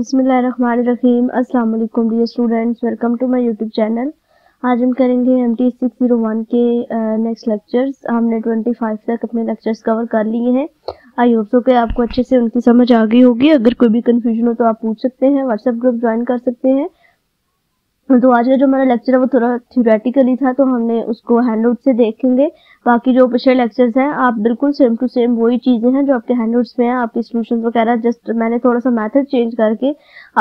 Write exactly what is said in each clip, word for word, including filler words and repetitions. बिस्मिल्लाहिर्रहमानिर्रहीम। अस्सलाम वालेकुम dear students, welcome to my YouTube channel. आज हम करेंगे M T six zero one के नेक्स्ट लेक्चर्स। हमने ट्वेंटी फाइव तक अपने लेक्चर्स कवर कर लिए हैं। आई होप सो कि आपको अच्छे से उनकी समझ आ गई होगी। अगर कोई भी कन्फ्यूजन हो तो आप पूछ सकते हैं, व्हाट्सएप ग्रुप ज्वाइन कर सकते हैं। तो आज का जो हमारा लेक्चर है वो थोड़ा थियोरेटिकली था, तो हमने उसको हैंडआउट से देखेंगे। बाकी जो पिछले लेक्चर्स हैं आप बिल्कुल सेम टू सेम वही चीज़ें हैं जो आपके हैंडआउट्स में हैं, आपकी सॉल्यूशंस वगैरह। जस्ट मैंने थोड़ा सा मेथड चेंज करके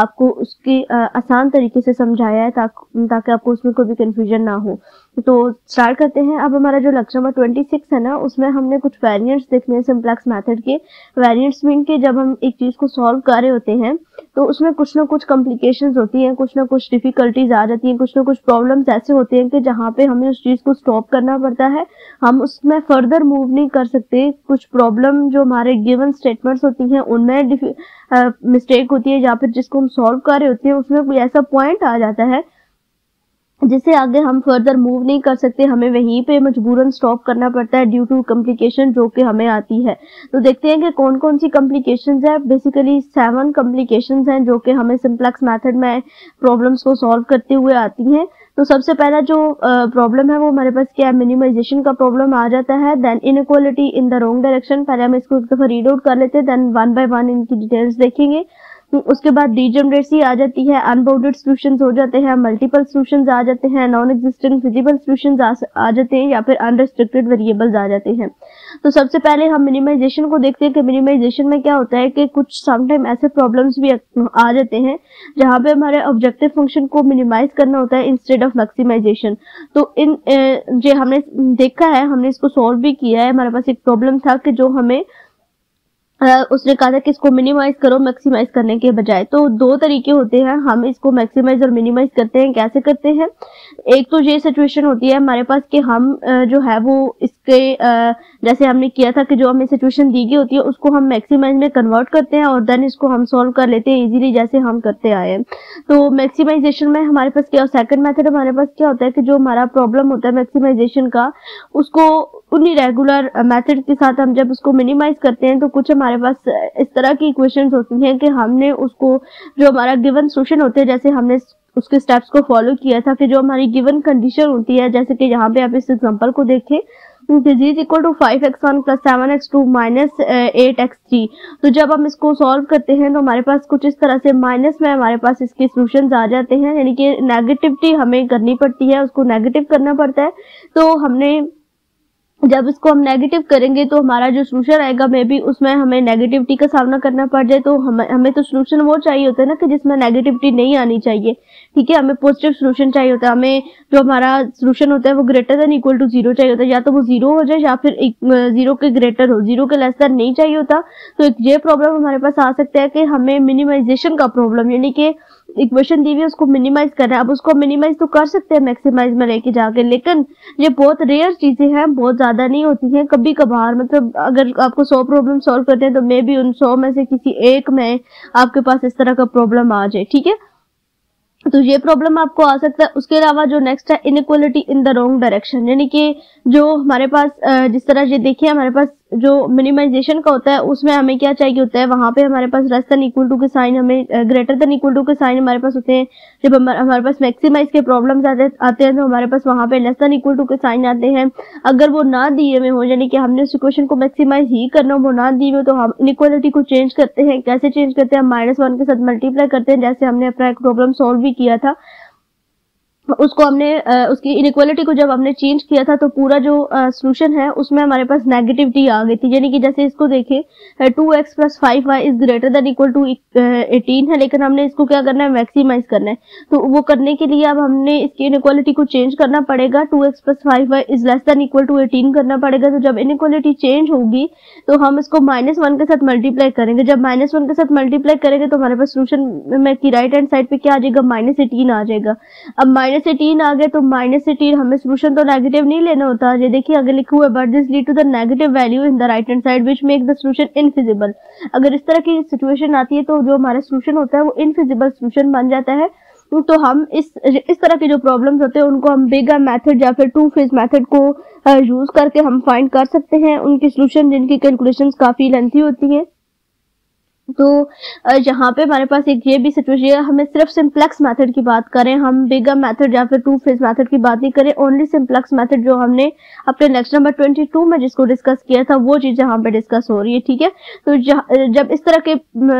आपको उसकी आ, आसान तरीके से समझाया है ताकि ताकि आपको उसमें कोई भी कन्फ्यूजन ना हो। तो स्टार्ट करते हैं। अब हमारा जो लेक्चर नंबर ट्वेंटी सिक्स है ना, उसमें हमने कुछ वेरिएंट्स देखने हैं सिम्प्लेक्स मेथड के। वेरिएंट्स मीन के जब हम एक चीज़ को सॉल्व कर रहे होते हैं तो उसमें कुछ ना कुछ कॉम्प्लिकेशंस होती हैं, कुछ ना कुछ डिफिकल्टीज आ जाती हैं, कुछ ना कुछ प्रॉब्लम्स ऐसे होते हैं कि जहाँ पे हमें उस चीज़ को स्टॉप करना पड़ता है, हम उसमें फर्दर मूव नहीं कर सकते। कुछ प्रॉब्लम जो हमारे गिवन स्टेटमेंट्स होती हैं उनमें मिस्टेक होती है, या फिर जिसको हम सॉल्व कर रहे होते हैं उसमें कोई ऐसा पॉइंट आ जाता है जिससे आगे हम फर्दर मूव नहीं कर सकते, हमें वहीं पे मजबूरन स्टॉप करना पड़ता है ड्यू टू कॉम्प्लिकेशन जो कि हमें आती है। तो देखते हैं कि कौन कौन सी कॉम्प्लिकेशंस है। बेसिकली सेवन कॉम्प्लिकेशंस हैं जो कि हमें सिम्प्लेक्स मेथड में प्रॉब्लम्स को सॉल्व करते हुए आती हैं। तो सबसे पहला जो प्रॉब्लम है वो हमारे पास क्या है, मिनिमाइजेशन का प्रॉब्लम आ जाता है। Then inequality in the wrong direction, पहले हम इसको एक दफ़ा रीड आउट कर लेते हैं, देन वन बाय वन इनकी डिटेल्स देखेंगे। उसके बाद डीजेनरेसी आ जाती है, अनबाउंडेड सॉल्यूशंस हो जाते हैं, मल्टीपल सॉल्यूशंस आ जाते हैं, नॉन एग्जिस्टेंट फिजिबल सॉल्यूशंस आ जाते हैं, या फिर अनरिस्ट्रिक्टेड वेरिएबल्स आ जाते हैं। तो सबसे पहले हम मिनिमाइजेशन को देखते हैं कि मिनिमाइजेशन में क्या होता है कि कुछ समटाइम ऐसे प्रॉब्लम्स भी आ जाते हैं जहाँ पे हमारे ऑब्जेक्टिव फंक्शन को मिनिमाइज करना होता है इंस्टेड ऑफ मैक्सिमाइजेशन। तो इन जो हमने देखा है, हमने इसको सॉल्व भी किया है। हमारे पास एक प्रॉब्लम था कि जो हमें उसने कहा था कि इसको मिनिमाइज करो मैक्सिमाइज करने के बजाय। तो दो तरीके होते हैं, हम इसको मैक्सिमाइज और मिनिमाइज करते हैं। कैसे करते हैं, एक तो ये सिचुएशन होती है हमारे पास कि हम जो है वो इसके जैसे हमने किया था कि जो हमें सिचुएशन दी गई होती है उसको हम मैक्सिमाइज में कन्वर्ट करते हैं और देन इसको हम सॉल्व कर लेते हैं ईजिली, जैसे हम करते आए हैं। तो मैक्सिमाइजेशन में हमारे पास क्या, सेकंड मेथड हमारे पास क्या होता है कि जो हमारा प्रॉब्लम होता है मैक्सिमाइजेशन का, उसको उन्हीं रेगुलर मेथड के साथ हम जब उसको मिनिमाइज करते हैं तो कुछ हमारे पास इस तरह की इक्वेशंस होती हैं कि हमने उसको जो हमारा गिवन सॉल्यूशन होते हैं, जैसे हमने उसके स्टेप्स को फॉलो किया था कि जो हमारी गिवन कंडीशन होती है, जैसे कि यहाँ पे आप इस एग्जांपल को देखें, equal to five X one plus seven X two minus eight X three. तो जब हम इसको सॉल्व करते हैं तो हमारे पास कुछ इस तरह से माइनस में हमारे पास इसके सॉल्यूशंस आ जाते हैं, यानी कि नेगेटिविटी हमें करनी पड़ती है, उसको नेगेटिव करना पड़ता है। तो हमने जब इसको हम नेगेटिव करेंगे तो हमारा जो सॉल्यूशन आएगा मे बी उसमें हमें नेगेटिविटी का सामना करना पड़ जाए। तो हमें हमें तो सॉल्यूशन वो चाहिए होता है ना कि जिसमें नेगेटिविटी नहीं आनी चाहिए, ठीक है। हमें पॉजिटिव सॉल्यूशन चाहिए होता है, हमें जो हमारा सॉल्यूशन होता है वो greater than equal to zero चाहिए होता है, या तो वो जीरो हो जाए या फिर जीरो के ग्रेटर हो, जीरो के लेस देन नहीं चाहिए होता। तो एक ये प्रॉब्लम हमारे पास आ सकता है कि हमें मिनिमाइजेशन का प्रॉब्लम, यानी कि इक्वेशन दी हुई है उसको मिनिमाइज करना है। अब उसको मिनिमाइज तो कर सकते हैं मैक्सिमाइज में लेके जाके, लेकिन ये बहुत रेयर चीजें हैं, बहुत ज्यादा नहीं होती हैं, कभी कभार। मतलब अगर आपको सौ प्रॉब्लम सॉल्व करते हैं तो मे बी उन सौ में से किसी एक में आपके पास इस तरह का प्रॉब्लम आ जाए, ठीक है। तो ये प्रॉब्लम आपको आ सकता है। उसके अलावा जो नेक्स्ट है inequality in the wrong direction, यानी कि जो हमारे पास जिस तरह ये देखिए हमारे पास जो मिनिमाइजेशन का होता है उसमें हमें क्या चाहिए होता है, वहाँ पे हमारे पास लेस देन इक्वल टू के साइन, हमें ग्रेटर देन इक्वल टू के साइन हमारे पास होते हैं। जब हमारे पास मैक्सिमाइज के प्रॉब्लम्स आते आते हैं तो हमारे पास वहाँ पे लेस देन इक्वल टू के साइन आते हैं। अगर वो ना दिए हुए हो, यानी कि हमने उस इक्वेशन को मैक्सिमाइज ही करना हो, वो ना दिए हुए, तो हम इनइक्वालिटी को चेंज करते हैं। कैसे चेंज करते हैं, माइनस वन के साथ मल्टीप्लाई करते हैं, जैसे हमने अपना एक प्रॉब्लम सॉल्व भी किया था। उसको हमने उसकी इनइक्वालिटी को जब हमने चेंज किया था तो पूरा जो सॉल्यूशन है उसमें हमारे पास नेगेटिविटी आ गई थी, यानी कि जैसे इसको देखें two X plus five Y is greater than equal to eighteen है, लेकिन हमने इसको क्या करना है, मैक्सिमाइज करना है। तो वो करने के लिए अब हमने इसकी इनइक्वालिटी को चेंज करना पड़ेगा, two X plus five Y is less than equal to eighteen करना पड़ेगा। तो जब इनइक्वालिटी चेंज होगी तो हम इसको माइनस वन के साथ मल्टीप्लाई करेंगे। जब माइनस वन के साथ मल्टीप्लाई करेंगे तो हमारे पास सॉल्यूशन में की राइट हैंड साइड पे क्या आ जाएगा, माइनस एटीन आ जाएगा। अब माइनस एटीन आ गए तो माइनस एटीन, हमें सॉल्यूशन तो नेगेटिव नहीं लेना होता। ये देखिए आगे लिखा हुआ, but this lead to the negative value in the right hand side which make the solution infeasible. अगर इस तरह की सिचुएशन आती है तो जो हमारा सॉल्यूशन होता है वो इनफिजिबल सॉल्यूशन बन जाता है। तो हम इस इस तरह के जो प्रॉब्लम्स होते हैं उनको हम बिग मेथड या फिर टू फेज मेथड को यूज करके हम फाइंड कर सकते हैं उनकी सॉल्यूशन, जिनकी कैलकुलेशंस काफी लेंथी होती है। तो यहाँ पे हमारे पास एक ये भी सिचुएशन, हमें सिर्फ सिम्प्लेक्स मेथड की बात करें, हम बिगर मेथड या फिर टू फेज मेथड की बात नहीं करें। ओनली सिम्प्लेक्स मेथड जो हमने अपने लेक्चर नंबर बाईस में जिसको डिस्कस किया था वो चीज यहाँ पे डिस्कस हो रही है, ठीक है। तो जब इस तरह के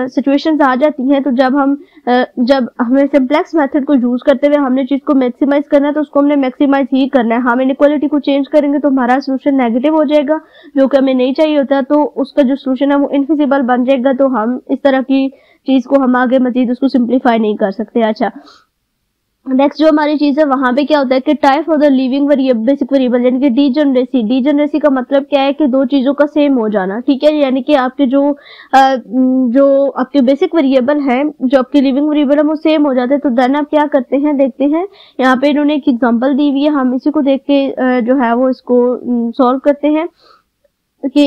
सिचुएशंस आ जाती हैं तो जब हम जब हमें सिम्प्लेक्स मेथड को यूज करते हुए हमने चीज को मैक्सिमाइज करना है तो उसको हमने मैक्सिमाइज ही करना है। हम इनइक्वालिटी को चेंज करेंगे तो हमारा सोल्यूशन नेगेटिव हो जाएगा जो कि हमें नहीं चाहिए होता, तो उसका जो सोल्यूशन है वो इनफिजिबल बन जाएगा। तो हम इस तरह की चीज को हम आगे मजीद उसको सिंपलीफाई नहीं कर सकते। अच्छा, नेक्स्ट जो हमारी चीज है वहां पे क्या होता है कि type for the leaving variable basic variable यानी कि डीजेनरेसी। डीजेनरेसी का मतलब क्या है कि दो चीजों का सेम हो जाना, ठीक है। यानी कि आपके जो आ, जो आपके बेसिक वेरिएबल हैं जो आपके लिविंग वेरिएबल है वो सेम हो जाते हैं। तो देन आप क्या करते हैं, देखते हैं यहाँ पे इन्होंने एक एग्जाम्पल दी हुई है, हम इसी को देख के जो है वो इसको सॉल्व करते हैं कि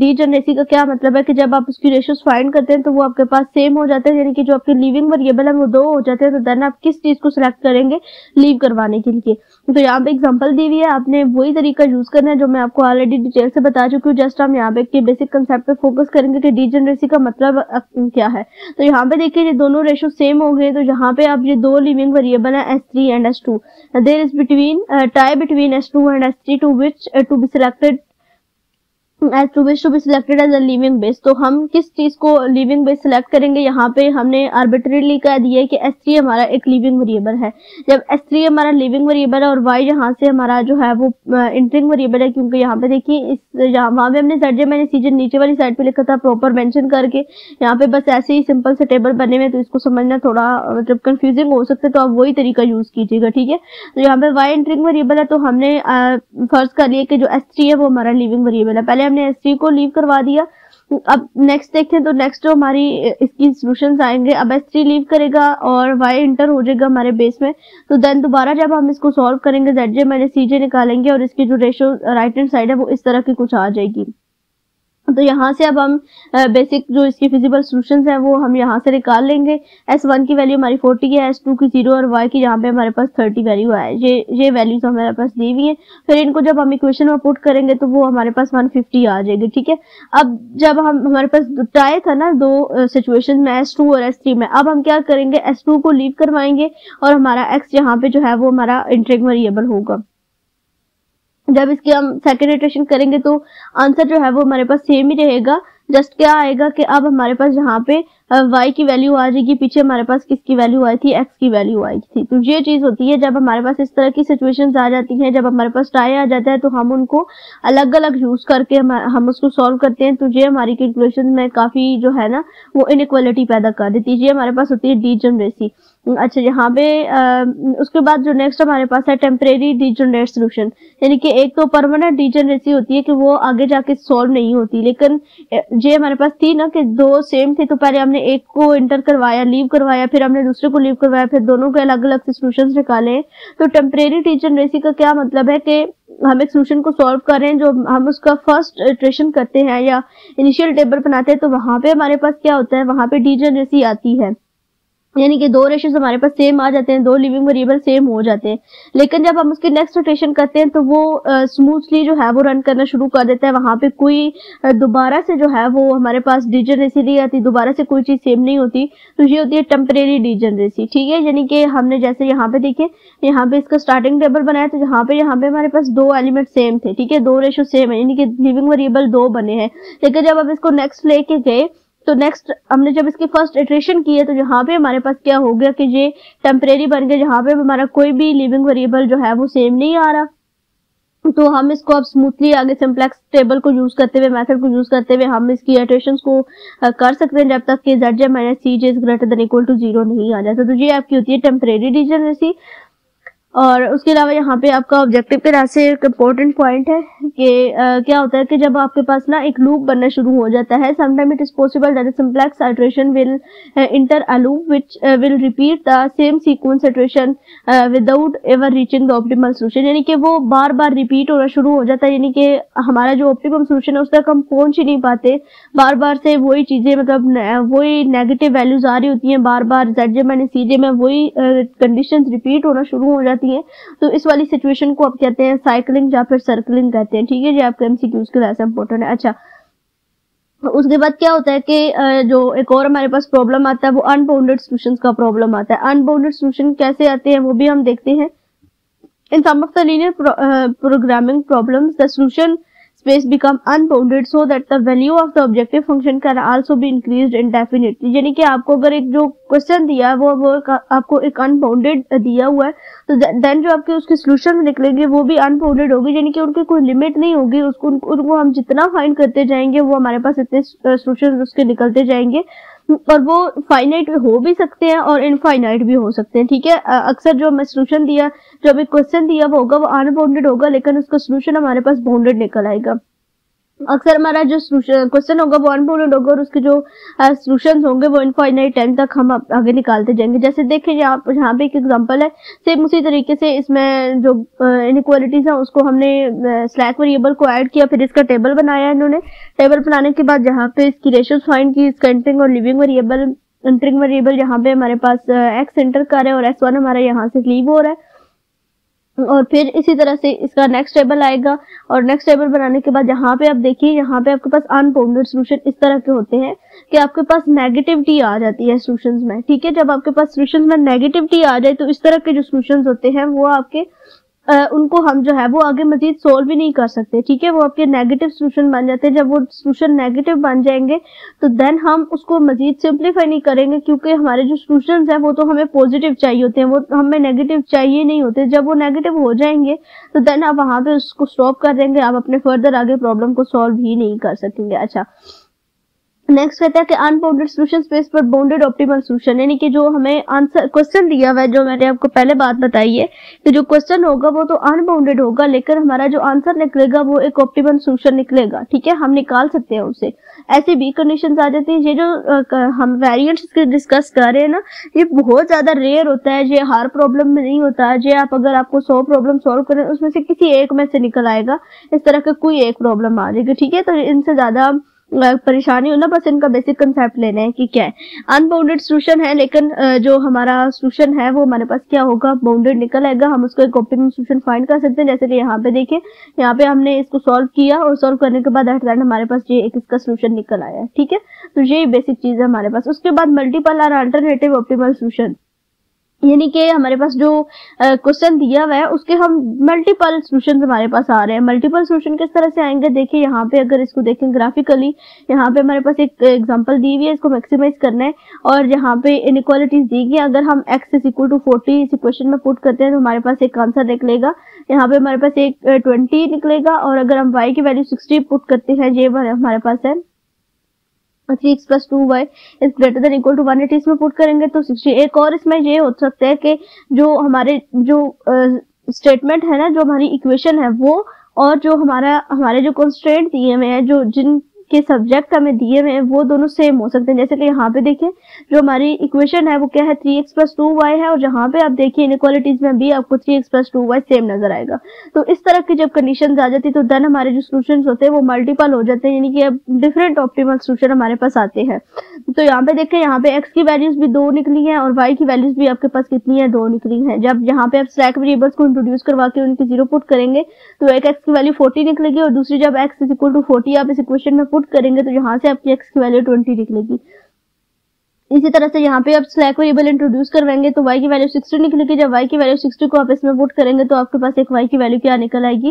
डीजेनरेसी का क्या मतलब है कि जब आप उसकी रेशियोस फाइंड करते हैं तो वो आपके पास सेम हो जाते हैं, यानी कि जो आपके लिविंग वेरिएबल है वो दो हो जाते हैं। तो देन आप किस चीज को सिलेक्ट करेंगे लीव करवाने के लिए। तो यहाँ पे एग्जांपल दी हुई है, आपने वही तरीका यूज करना है जो मैं आपको ऑलरेडी डिटेल से बता चुकी हूँ। जस्ट हम यहाँ पे बेसिक कंसेप्ट पे फोकस करेंगे कि डीजेनरेसी का मतलब क्या है। तो यहाँ पे देखिए ये दोनों रेशियो सेम हो गए, तो यहाँ पे आप ये दो लिविंग वेरिएबल है S three and S two, there is between tie between S two and S three to which to be selected as to base to be selected as a leaving base. तो हम किस चीज को living base select करेंगे, यहाँ पे हमने arbitrarily कह दिया है कि एस थ्री हमारा एक लिविंग वेरिएबल है। जब एस थ्री हमारा लिविंग वेरिएबल है और y यहाँ से हमारा जो है वो इंटरिंग वेरिएबल है, क्योंकि यहाँ पे देखिए इस यहाँ वहाँ पे हमने सर्जे मैंने सीजन नीचे वाली साइड पे लिखा था प्रॉपर मेंशन करके, यहाँ पे बस ऐसे ही सिंपल से टेबल बने हुए, तो इसको समझना थोड़ा मतलब कंफ्यूजिंग हो सकता है, तो आप वही तरीका यूज कीजिएगा, ठीक है। तो यहाँ पे y इंटरिंग वेरिएबल है तो हमने फर्ज कर लिया कि जो एस थ्री है वो हमारा लिविंग वेरिएबल है। पहले हमने एस थ्री को लीव करवा दिया, अब नेक्स्ट देखें तो नेक्स्ट जो हमारी इसकी सॉल्यूशंस आएंगे, अब एस थ्री लीव करेगा और y इंटर हो जाएगा हमारे बेस में। तो देन दोबारा जब हम इसको सॉल्व करेंगे zj मैंने cj निकालेंगे और इसकी जो रेशियो राइट हैंड साइड है वो इस तरह की कुछ आ जाएगी। तो यहाँ से अब हम बेसिक जो इसके फिजिबल सॉल्यूशंस हैं वो हम यहाँ से निकाल लेंगे। एस वन की वैल्यू हमारी चालीस है, एस टू की जीरो और y की यहाँ पे हमारे पास तीस वैल्यू है, ये ये वैल्यूज हमारे पास दी हुई है। फिर इनको जब हम इक्वेशन में पुट करेंगे तो वो हमारे पास एक सौ पचास आ जाएगी, ठीक है। अब जब हम हमारे पास टाई था ना दो सिचुएशन में एस टू और एस थ्री में, अब हम क्या करेंगे एस टू को लीव करवाएंगे और हमारा एक्स यहाँ पे जो है वो हमारा इंटरिंग वेरिएबल होगा। जब इसके हम सेकेंड इटरेशन करेंगे तो आंसर जो है वो हमारे पास सेम ही रहेगा, जस्ट क्या आएगा कि अब हमारे पास यहाँ पे y की वैल्यू आ जाएगी, पीछे हमारे पास किसकी वैल्यू आई थी, x की वैल्यू आई थी। तो ये चीज होती है जब हमारे पास इस तरह की सिचुएशंस आ जाती हैं, जब हमारे पास टाई आ जाता है तो हम उनको अलग अलग यूज करके हम उसको सॉल्व करते हैं, तो ये हमारी कैलकुलेशन में काफी जो है ना वो इनइक्वालिटी पैदा कर देती है। ये हमारे पास होती है डीजेनरेसी। अच्छा, यहाँ पे आ, उसके बाद जो नेक्स्ट हमारे पास है टेम्परेरी डीजेनरेट सोल्यूशन, यानी कि एक तो परमानेंट डीजेनरेसी होती है कि वो आगे जाके सॉल्व नहीं होती, लेकिन ये हमारे पास थी ना कि दो सेम थे, तो पहले हमने एक को इंटर करवाया लीव करवाया, फिर हमने दूसरे को लीव करवाया, फिर दोनों के अलग अलग सॉल्यूशंस निकाले। तो टेम्परेरी डीजेनरेसी का क्या मतलब है कि हम एक सोल्यूशन को सॉल्व करें, जो हम उसका फर्स्ट इटरेशन करते हैं या इनिशियल टेबल बनाते हैं तो वहां पे हमारे पास क्या होता है, वहां पे डीजेनरेसी आती है, यानी कि दो रेशियोज हमारे पास सेम आ जाते हैं, दो लिविंग वेरिएबल सेम हो जाते हैं, लेकिन जब हम उसके नेक्स्ट रोटेशन करते हैं तो वो स्मूथली uh, जो है वो रन करना शुरू कर देता है। वहां पे कोई uh, दोबारा से जो है वो हमारे पास डीजेनरेसी नहीं आती, दोबारा से कोई चीज सेम नहीं होती, तो ये होती है टेम्परेरी डीजेनरेसी, ठीक है। यानी कि हमने जैसे यहाँ पे देखे, यहाँ पे इसका स्टार्टिंग टेबल बनाया तो यहाँ पे यहाँ पे हमारे पास दो एलिमेंट सेम थे, ठीक है, दो रेशियो सेम है, यानी कि लिविंग वेरिएबल दो बने हैं। लेकिन जब हम इसको नेक्स्ट लेके गए तो नेक्स्ट हमने जब इसकी फर्स्ट इटरेशन की है तो यहाँ पे हमारे पास क्या हो गया कि ये टेम्परेरी बन गया, यहाँ पे हमारा कोई भी लिविंग वेरिएबल जो है वो सेम नहीं आ रहा। तो हम इसको अब स्मूथली आगे सिम्प्लेक्स टेबल को यूज करते हुए मेथड को यूज करते हुए हम इसकी इटरेशंस को कर सकते हैं जब तक कि zj minus cj is greater than equal to zero नहीं आ जाता। तो ये आपकी होती है टेम्परेरी डीजेनरेसी। और उसके अलावा यहाँ पे आपका ऑब्जेक्टिव के रास्ते एक इम्पोर्टेंट पॉइंट है कि आ, क्या होता है कि जब आपके पास ना एक लूप बनना शुरू हो जाता है, sometime it is possible that simplex iteration will enter a loop which will repeat the same sequence iteration without ever reaching the optimal solution, यानी कि वो बार बार रिपीट होना शुरू हो जाता है, यानी कि हमारा जो ऑप्टिमम सोल्यूशन है उस तक हम पहुंच ही नहीं पाते, बार बार से वही चीजें मतलब वही नेगेटिव वैल्यूज आ रही होती हैं, बार बार zj माइनस cj में वही कंडीशंस रिपीट होना शुरू हो जाती है। तो इस वाली सिचुएशन को आप कहते हैं साइक्लिंग या फिर सर्कलिंग कहते हैं, ठीक है, जो आपके एमसीक्यूज के लिए इंपॉर्टेंट है। अच्छा, उसके बाद क्या होता है कि जो एक और हमारे पास प्रॉब्लम आता है वो अनबाउंडेड सॉल्यूशंस का प्रॉब्लम आता है। अनबाउंडेड सॉल्यूशन कैसे आते हैं वो भी हम देखते हैं। In some of the linear programming problems the solution space become unbounded so that the value of the objective function can also be increased indefinitely. यानी कि आपको अगर एक जो क्वेश्चन दिया वो वो आपको एक अनबाउंडेड दिया हुआ है तो देन जो आपके उसके सॉल्यूशन निकलेंगे वो भी अनबाउंडेड होगी, यानी कि उनकी कोई लिमिट नहीं होगी। उसको उनको हम जितना फाइंड करते जाएंगे वो हमारे पास इतने सॉल्यूशन उसके निकलते जाएंगे और वो फाइनाइट हो भी सकते हैं और इनफाइनाइट भी हो सकते हैं। ठीक है, अक्सर जो हमें सोल्यूशन दिया जो हमें क्वेश्चन दिया वो होगा वो अनबाउंडेड होगा लेकिन उसका सोल्यूशन हमारे पास बाउंडेड निकल आएगा। अक्सर हमारा जो क्वेश्चन होगा वो अनबाउंडेड होगा और उसके जो सोल्यूशन होंगे वो इनफाइनाइट टाइम तक हम आगे निकालते जाएंगे। जैसे देखें यहाँ यहाँ पे एक एग्जांपल है, सेम उसी तरीके से इसमें जो इनइक्वालिटीज हैं उसको हमने स्लैक वेरिएबल को ऐड किया, फिर इसका टेबल बनाया इन्होंने। टेबल बनाने के बाद यहाँ पे इसकी रेशियोज फाइंड की, इसका एंटरिंग और लिविंग वेरिएबल एंटरिंग वेरिएबल यहाँ पे हमारे पास एक्स एंटर कर रहे हैं और एक्स वन हमारा यहाँ से लीव हो रहा है। और फिर इसी तरह से इसका नेक्स्ट टेबल आएगा और नेक्स्ट टेबल बनाने के बाद यहाँ पे आप देखिए यहाँ पे आपके पास अनबाउंडेड सॉल्यूशन इस तरह के होते हैं कि आपके पास नेगेटिविटी आ जाती है सॉल्यूशंस में। ठीक है, जब आपके पास सॉल्यूशंस में नेगेटिविटी आ जाए तो इस तरह के जो सॉल्यूशंस होते हैं वो आपके आ, उनको हम जो है वो आगे मजीद सोल्व भी नहीं कर सकते। ठीक है, वो आपके नेगेटिव सॉल्यूशन बन जाते हैं। जब वो सॉल्यूशन नेगेटिव बन जाएंगे तो देन हम उसको मजीद सिंप्लीफाई नहीं करेंगे क्योंकि हमारे जो सॉल्यूशंस हैं वो तो हमें पॉजिटिव चाहिए होते हैं, वो हमें नेगेटिव चाहिए नहीं होते। जब वो नेगेटिव हो जाएंगे तो देन आप वहाँ पे उसको स्टॉप कर देंगे, आप अपने फर्दर आगे प्रॉब्लम को सॉल्व ही नहीं कर सकेंगे। अच्छा, नेक्स्ट कहता है कि अनबाउंडेड सॉल्यूशन स्पेस पर बाउंडेड ऑप्टिमल सॉल्यूशन, यानी कि जो हमें आंसर क्वेश्चन दिया हुआ है, जो मैंने आपको पहले बात बताई है कि जो क्वेश्चन होगा वो तो अनबाउंडेड होगा लेकिन हमारा जो आंसर निकलेगा वो एक ऑप्टिमल सॉल्यूशन निकलेगा। ठीक है, हम निकाल सकते हैं उससे। ऐसी भी कंडीशंस आ जाती हैं। ये जो हम वेरिएंट्स के डिस्कस कर रहे हैं ना, ये बहुत ज्यादा रेयर होता है, ये हर प्रॉब्लम में नहीं होता है। ये आप अगर आपको सौ प्रॉब्लम सॉल्व करें उसमें से किसी एक में से निकल आएगा, इस तरह का कोई एक प्रॉब्लम आ जाएगी। ठीक है, तो इनसे ज्यादा परेशानी होना, बस इनका बेसिक कंसेप्ट लेना है कि क्या है। अनबाउंडेड सॉल्यूशन है लेकिन जो हमारा सॉल्यूशन है वो हमारे पास क्या होगा, बाउंडेड निकल आएगा। हम उसको एक ऑप्टिमम सॉल्यूशन फाइंड कर सकते हैं। जैसे कि यहाँ पे देखें, यहाँ पे हमने इसको सॉल्व किया और सॉल्व करने के बाद एट द एंड हमारे पास ये एक इसका सॉल्यूशन निकल आया। ठीक है, तो ये बेसिक चीज है हमारे पास। उसके बाद मल्टीपल और अल्टरनेटिव ऑप्टिमल सॉल्यूशन, यानी कि हमारे पास जो क्वेश्चन दिया हुआ है उसके हम मल्टीपल सॉल्यूशंस हमारे पास आ रहे हैं। मल्टीपल सॉल्यूशन किस तरह से आएंगे, देखिए यहाँ पे अगर इसको देखें ग्राफिकली, यहाँ पे हमारे पास एक एग्जांपल दी हुई है, इसको मैक्सिमाइज करना है और यहाँ पे इनइक्वालिटीज दी गई। अगर हम X is equal to forty इस इक्वेशन में पुट करते हैं तो हमारे पास एक आंसर निकलेगा, यहाँ पे हमारे पास एक ट्वेंटी निकलेगा। और अगर हम वाई की वैल्यू सिक्सटी पुट करते हैं, ये हमारे पास है three X plus two Y is greater than equal to one eighty इसमें पुट करेंगे तो सिक्सटी। एक और इसमें ये हो सकता है कि जो हमारे जो स्टेटमेंट uh, है ना, जो हमारी इक्वेशन है वो, और जो हमारा हमारे जो कंस्ट्रेंट दिए हुए हैं, जो जिन के सब्जेक्ट हमें दिए हुए हैं वो दोनों सेम हो सकते हैं। जैसे कि यहाँ पे देखिए जो हमारी इक्वेशन है वो क्या है, three X plus two Y है और यहाँ पे आप देखिए इनइक्वालिटीज में भी आपको three X plus two Y same नजर आएगा। तो इस तरह की जब कंडीशंस आ जाती तो देन हमारे जो सॉल्यूशंस होते हैं वो मल्टीपल हो जाते हैं, यानी कि अब डिफरेंट ऑप्टिमल सॉल्यूशन हमारे पास आते हैं। तो यहाँ पे देखें, यहाँ पे एक्स की वैल्यूज भी दो निकली है और वाई की वैल्यूज भी आपके पास कितनी है, दो निकली है। जब यहाँ पे आप स्लैक वेरिएबल्स को इंट्रोड्यूस करवा के उनकी जीरो पुट करेंगे तो एक एक्स की वैल्यू फोर्टी निकलेगी और दूसरी जब X is equal to forty आप इस इक्वेशन में करेंगे तो यहाँ से आपकी एक्स की वैल्यू ट्वेंटी निकलेगी। इसी तरह से यहाँ पे आप स्लैक वेरिएबल इंट्रोड्यूस करवाएंगे तो वाई की वैल्यू सिक्सटी निकलेगी। जब वाई की वैल्यू सिक्सटी को आप इसमें पुट करेंगे तो आपके पास एक वाई की वैल्यू क्या निकल आएगी,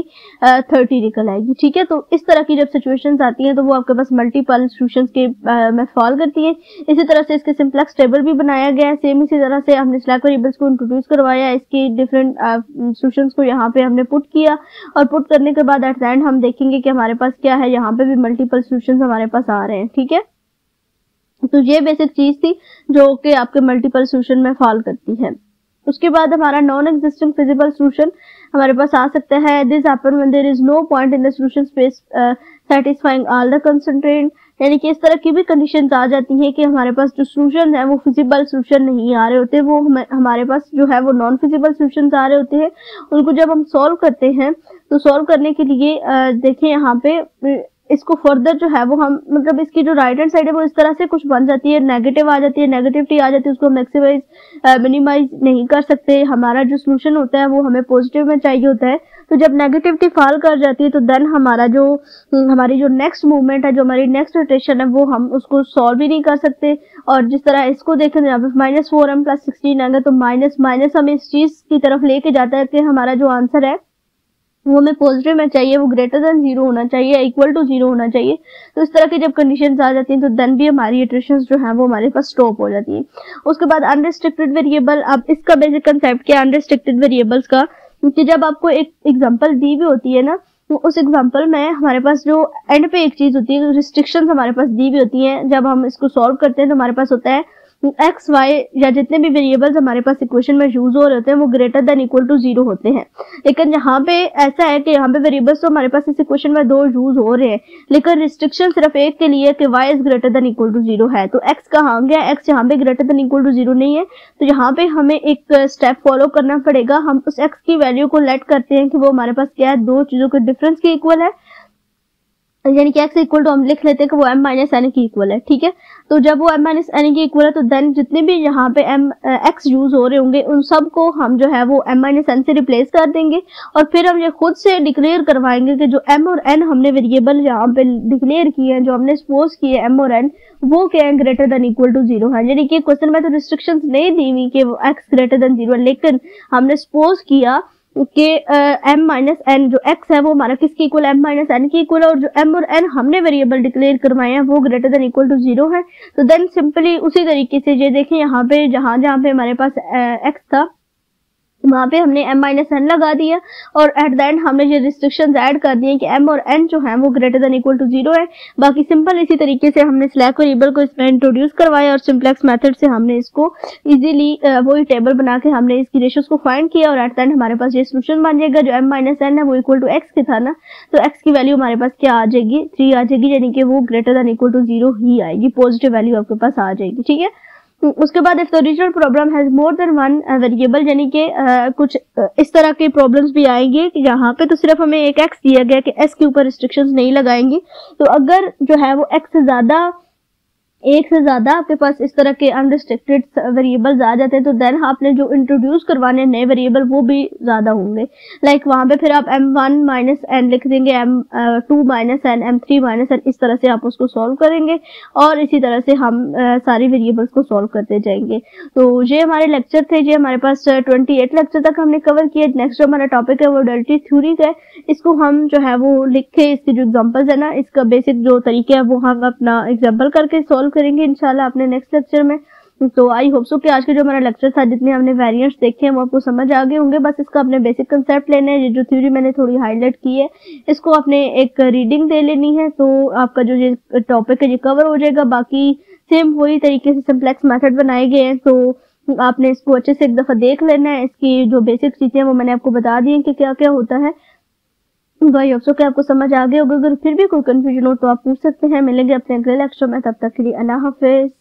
थर्टी निकल आएगी। ठीक है, तो इस तरह की जब सिचुएशंस आती हैं तो वो आपके पास मल्टीपल सॉल्यूशंस के आ, में फॉल करती है। इसी तरह से इसके सिम्प्लेक्स टेबल भी बनाया गया है। सेम इसी तरह से हमने स्लैक वेरिएबल्स को इंट्रोड्यूस करवाया, इसके डिफरेंट सॉल्यूशंस को यहाँ पे हमने पुट किया और पुट करने के बाद एट द एंड हम देखेंगे कि हमारे पास क्या है, यहाँ पे भी मल्टीपल सॉल्यूशंस हमारे पास आ रहे हैं। ठीक है, तो ये बेसिक चीज थी जो कि आपके मल्टीपल सॉल्यूशन में फॉल करती है। उसके बाद हमारा नॉन एग्जिस्टिंग फिजिबल सॉल्यूशन हमारे पास आ सकता है। This happen when there is no point in the solution space satisfying all the constraint, यानी कि इस तरह की भी कंडीशंस आ जाती हैं कि हमारे पास जो सॉल्यूशन है वो फिजिबल सॉल्यूशन नहीं आ रहे होते, वो हम, हमारे पास जो है वो नॉन फिजिबल सॉल्यूशंस आ रहे होते हैं। उनको जब हम सॉल्व करते हैं तो सॉल्व करने के लिए देखिए यहाँ पे इसको फर्दर जो है वो हम मतलब इसकी जो राइट हैंड साइड है वो इस तरह से कुछ बन जाती है, नेगेटिव आ जाती है, नेगेटिविटी आ जाती है, उसको मैक्सिमाइज मिनिमाइज नहीं कर सकते। हमारा जो सोल्यूशन होता है वो हमें पॉजिटिव में चाहिए होता है तो जब नेगेटिविटी फॉल कर जाती है तो देन हमारा जो हमारी जो नेक्स्ट मूवमेंट है, जो हमारी नेक्स्ट रोटेशन है, वो हम उसको सॉल्व भी नहीं कर सकते। और जिस तरह इसको देखें, यहाँ पे minus four M plus sixteen आएगा, तो माइनस माइनस हमें इस चीज़ की तरफ लेके जाता है कि हमारा जो आंसर है वो हमें पॉजिटिव में चाहिए, वो ग्रेटर देन जीरो होना चाहिए, इक्वल टू जीरो होना चाहिए। तो इस तरह की जब कंडीशंस आ जाती हैं तो देन भी हमारी इटरेशंस जो हैं वो हमारे पास स्टॉप हो जाती हैं। उसके बाद अनरिस्ट्रिक्टेड वेरिएबल, अब इसका बेसिक कंसेप्ट क्या है अनरिस्ट्रिक्टेड वेरिएबल्स का, कि जब आपको एक एग्जांपल दी हुई होती है ना, तो उस एग्जांपल में हमारे पास जो एंड पे एक चीज़ होती है, रिस्ट्रिक्शंस हमारे पास दी हुई होती हैं। जब हम इसको सॉल्व करते हैं तो हमारे पास होता है एक्स वाई या जितने भी वेरिएबल्स हमारे पास इक्वेशन में यूज हो रहे होते हैं वो greater than equal to zero होते हैं। लेकिन यहाँ पे ऐसा है कि यहाँ पे वेरिएबल्स तो हमारे पास इस इक्वेशन में दो यूज हो रहे हैं, लेकिन रिस्ट्रिक्शन सिर्फ एक के लिए कि Y is greater than equal to zero है। तो एक्स कहाँ गया, एक्स यहाँ पे greater than equal to zero नहीं है, तो यहाँ पे हमें एक स्टेप फॉलो करना पड़ेगा। हम उस एक्स की वैल्यू को लेट करते हैं कि वो हमारे पास क्या है, दो चीजों के डिफरेंस के इक्वल है, यानी कि x इक्वल टू हम लिख लेते हैं कि वो m माइनस एन की इक्वल है, ठीक है। तो जब वो m माइनस एन की इक्वल है तो देन जितने भी यहाँ पे m x यूज हो रहे होंगे उन सब को हम जो है वो m माइनस एन से रिप्लेस कर देंगे। और फिर हम ये खुद से डिक्लेयर करवाएंगे कि जो m और n हमने वेरिएबल यहाँ पे डिक्लेयर किए हैं, जो हमने सपोज किए m और n, वो क्या है greater than equal to zero है। यानी कि क्वेश्चन में तो रिस्ट्रिक्शंस नहीं दी हुई कि x ग्रेटर देन जीरो, लेकिन हमने सपोज किया के एम माइनस एन जो एक्स है वो हमारा किसकी इक्वल, एम माइनस एन की इक्वल, और जो एम और एन हमने वेरिएबल डिक्लेयर करवाए हैं वो greater than equal to zero है। तो देन सिंपली उसी तरीके से ये देखें, यहाँ पे जहाँ जहाँ पे हमारे पास एक्स था वहाँ पे हमने m माइनस एन लगा दिया, और एट द एंड हमने ये रिस्ट्रिक्शंस ऐड कर दिए कि m और n जो है वो greater than equal to zero है। बाकी सिंपल इसी तरीके से हमने स्लैक वेरिएबल को इसमें इंट्रोड्यूस करवाया और सिंप्लेक्स मेथड से हमने इसको इजीली वही टेबल बना के हमने इसकी रेशियोज को फाइंड किया, और एट द एंड हमारे पास ये सोल्यूशन बन जाएगा। जो m माइनस एन है वो इक्वल टू एक्स के था ना, तो एक्स की वैल्यू हमारे पास क्या आ जाएगी, थ्री आ जाएगी, यानी कि वो greater than equal to zero ही आएगी, पॉजिटिव वैल्यू आपके पास आ जाएगी, ठीक है। उसके बाद if the original problem has more than one variable, यानी कि कुछ इस तरह के प्रॉब्लम्स भी आएंगे कि यहाँ पे तो सिर्फ हमें एक एक्स दिया गया कि एस के ऊपर रिस्ट्रिक्शंस नहीं लगाएंगे। तो अगर जो है वो एक्स से ज्यादा एक से ज्यादा आपके पास इस तरह के अनरिस्ट्रिक्टेड वेरिएबल्स आ जाते हैं तो देन आपने जो इंट्रोड्यूस करवाने नए वेरिएबल वो भी ज्यादा होंगे। लाइक वहाँ पे फिर आप एम वन माइनस एन लिख देंगे, M two minus N, M three minus N, इस तरह से आप उसको सॉल्व करेंगे और इसी तरह से हम uh, सारी वेरिएबल्स को सॉल्व करते जाएंगे। तो ये हमारे लेक्चर थे, ये हमारे पास ट्वेंटी एट लेक्चर तक हमने कवर किए। नेक्स्ट जो हमारा टॉपिक है वो डेल्टी थ्योरी का है, इसको हम जो है वो लिखे, इसकी जो एग्जाम्पल्स है ना, इसका बेसिक जो तरीका है वो हम अपना एग्जाम्पल करके सॉल्व करेंगे इंशाल्लाह अपने नेक्स्ट लेक्चर में। तो आई होप सो कि आज का जो हमारा लेक्चर था, जितने हमने वेरिएंट्स देखे हैं वो आपको समझ आ गए होंगे। बस इसका अपने बेसिक कंसेप्ट लेना है, ये जो थ्योरी मैंने थोड़ी हाईलाइट की है इसको आपने एक रीडिंग दे लेनी है, तो आपका जो ये टॉपिक है ये कवर हो जाएगा। बाकी सेम वही तरीके से सिंप्लेक्स मेथड बनाए गए हैं, तो आपने इसको अच्छे से एक दफ़ा देख लेना है। इसकी जो बेसिक चीज़ें हैं वो मैंने आपको बता दी हैं कि क्या क्या होता है। भाई अफसो कि आपको समझ आ गए होगा, अगर फिर भी कोई कन्फ्यूजन हो तो आप पूछ सकते हैं। मिलेंगे अपने अगले लेक्चर में, तब तक के लिए अल्लाह हाफिज़।